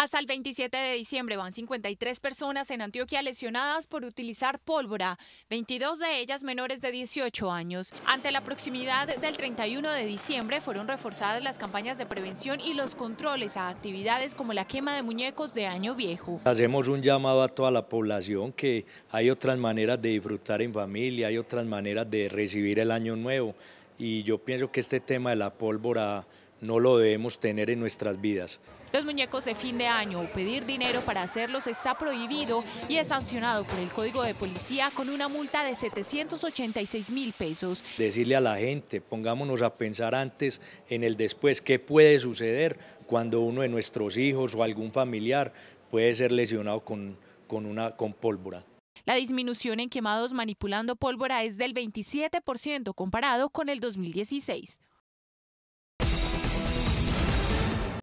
Hasta el 27 de diciembre van 53 personas en Antioquia lesionadas por utilizar pólvora, 22 de ellas menores de 18 años. Ante la proximidad del 31 de diciembre fueron reforzadas las campañas de prevención y los controles a actividades como la quema de muñecos de Año Viejo. Hacemos un llamado a toda la población que hay otras maneras de disfrutar en familia, hay otras maneras de recibir el Año Nuevo, y yo pienso que este tema de la pólvora no lo debemos tener en nuestras vidas. Los muñecos de fin de año o pedir dinero para hacerlos está prohibido y es sancionado por el Código de Policía con una multa de 786.000 pesos. Decirle a la gente, pongámonos a pensar antes en el después, qué puede suceder cuando uno de nuestros hijos o algún familiar puede ser lesionado con pólvora. La disminución en quemados manipulando pólvora es del 27% comparado con el 2016.